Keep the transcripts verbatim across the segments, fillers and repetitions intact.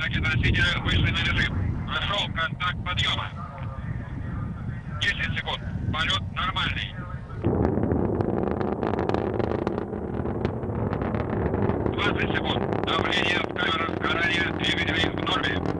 ракетоносителя вышли на режим. Нашел контакт подъема. десять секунд. Полет нормальный. двадцать секунд. Давление в камерах сгорания двигателей в норме.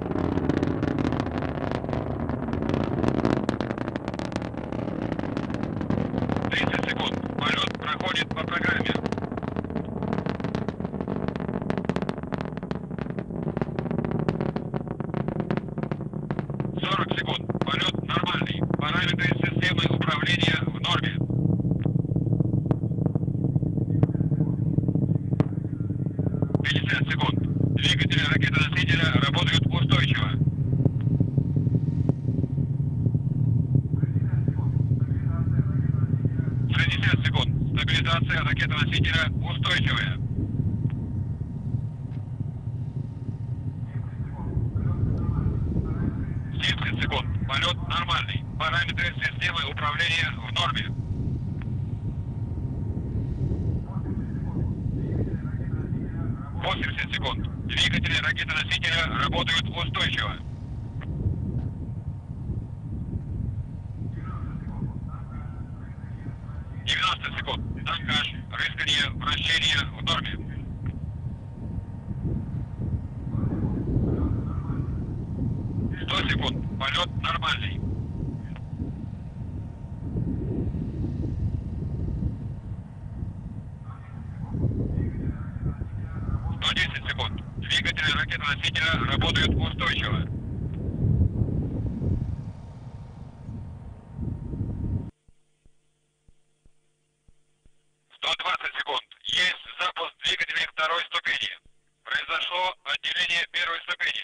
Отделение первой ступени.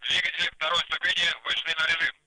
Двигатели второй ступени вышли на режим.